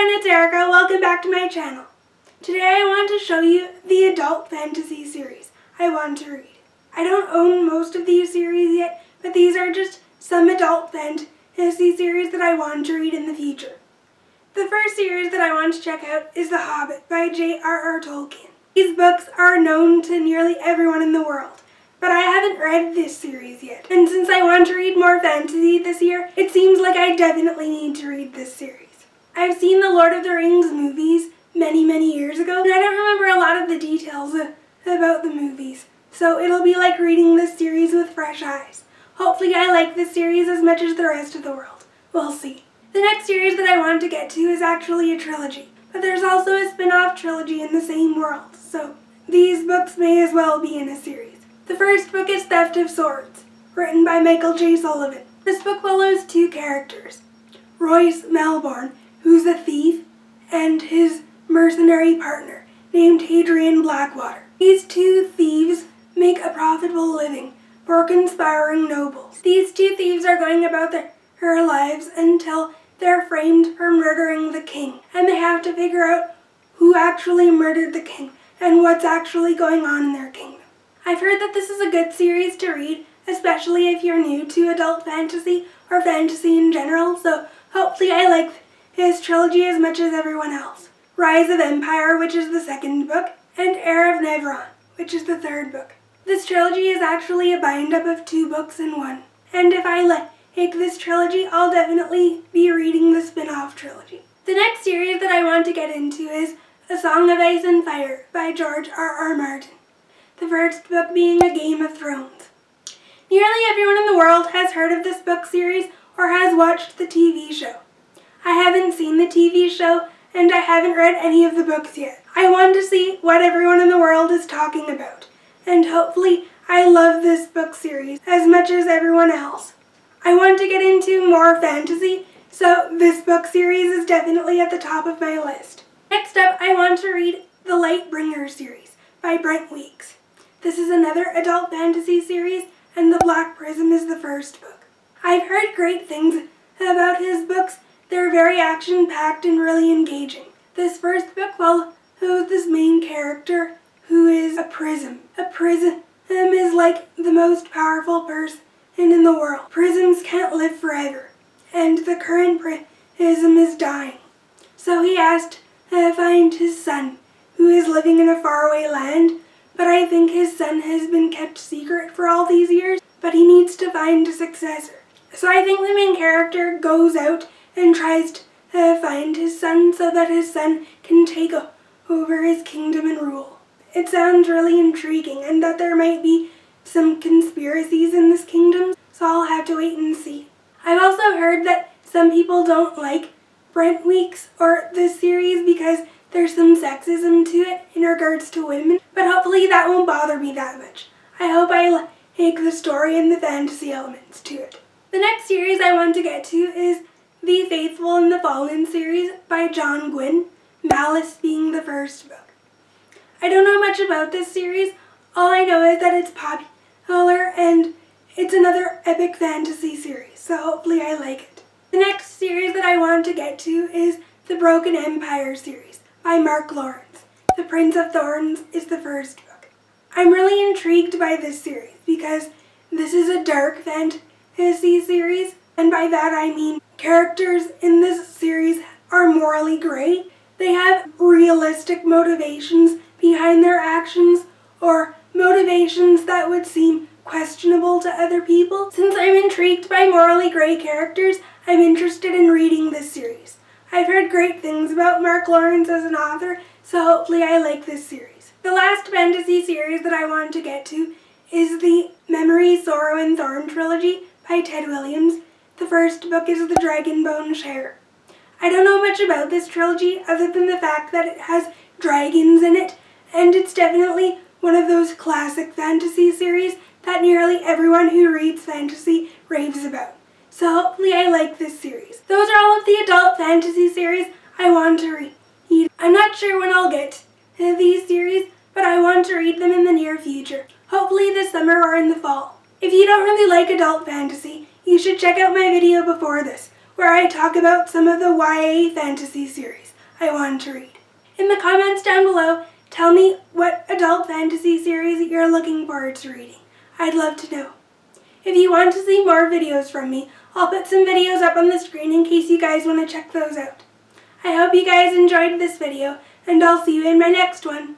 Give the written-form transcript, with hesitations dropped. everyone, it's Erica. Welcome back to my channel. Today I want to show you the adult fantasy series I want to read. I don't own most of these series yet, but these are just some adult fantasy series that I want to read in the future. The first series that I want to check out is The Hobbit by J.R.R. Tolkien. These books are known to nearly everyone in the world, but I haven't read this series yet. And since I want to read more fantasy this year, it seems like I definitely need to read this series. I've seen the Lord of the Rings movies many years ago, and I don't remember a lot of the details about the movies, so it'll be like reading this series with fresh eyes. Hopefully I like this series as much as the rest of the world. We'll see. The next series that I want to get to is actually a trilogy, but there's also a spin-off trilogy in the same world, so these books may as well be in a series. The first book is Theft of Swords, written by Michael J. Sullivan. This book follows two characters, Royce Melbourne, who's a thief, and his mercenary partner named Hadrian Blackwater. These two thieves make a profitable living for conspiring nobles. These two thieves are going about their lives until they're framed for murdering the king, and they have to figure out who actually murdered the king and what's actually going on in their kingdom. I've heard that this is a good series to read, especially if you're new to adult fantasy or fantasy in general, so hopefully I like his trilogy as much as everyone else. Rise of Empire, which is the second book, and Heir of Novron, which is the third book. This trilogy is actually a bind-up of two books in one, and if I like this trilogy, I'll definitely be reading the spin-off trilogy. The next series that I want to get into is A Song of Ice and Fire by George R. R. Martin, the first book being A Game of Thrones. Nearly everyone in the world has heard of this book series or has watched the TV show. I haven't seen the TV show, and I haven't read any of the books yet. I want to see what everyone in the world is talking about, and hopefully I love this book series as much as everyone else. I want to get into more fantasy, so this book series is definitely at the top of my list. Next up, I want to read The Lightbringer series by Brent Weeks. This is another adult fantasy series, and The Black Prism is the first book. I've heard great things about his books. They're very action-packed and really engaging. This first book follows this main character, who is a prism. A prism is like the most powerful person in the world. Prisms can't live forever, and the current prism is dying. So he has to find his son, who is living in a faraway land, but I think his son has been kept secret for all these years, but he needs to find a successor. So I think the main character goes out and tries to find his son so that his son can take over his kingdom and rule. It sounds really intriguing, and that there might be some conspiracies in this kingdom, so I'll have to wait and see. I've also heard that some people don't like Brent Weeks or this series because there's some sexism to it in regards to women, but hopefully that won't bother me that much. I hope I like the story and the fantasy elements to it. The next series I want to get to is The Faithful and the Fallen series by John Gwynne, Malice being the first book. I don't know much about this series. All I know is that it's popular and it's another epic fantasy series, so hopefully I like it. The next series that I want to get to is The Broken Empire series by Mark Lawrence. The Prince of Thorns is the first book. I'm really intrigued by this series because this is a dark fantasy series, and by that I mean characters in this series are morally gray. They have realistic motivations behind their actions, or motivations that would seem questionable to other people. Since I'm intrigued by morally gray characters, I'm interested in reading this series. I've heard great things about Mark Lawrence as an author, so hopefully I like this series. The last fantasy series that I want to get to is the Memory, Sorrow, and Thorn trilogy by Tad Williams. The first book is The Dragonbone Chair. I don't know much about this trilogy other than the fact that it has dragons in it, and it's definitely one of those classic fantasy series that nearly everyone who reads fantasy raves about. So hopefully I like this series. Those are all of the adult fantasy series I want to read. I'm not sure when I'll get to these series, but I want to read them in the near future, hopefully this summer or in the fall. If you don't really like adult fantasy, you should check out my video before this, where I talk about some of the YA fantasy series I wanted to read. In the comments down below, tell me what adult fantasy series you're looking forward to reading. I'd love to know. If you want to see more videos from me, I'll put some videos up on the screen in case you guys want to check those out. I hope you guys enjoyed this video, and I'll see you in my next one.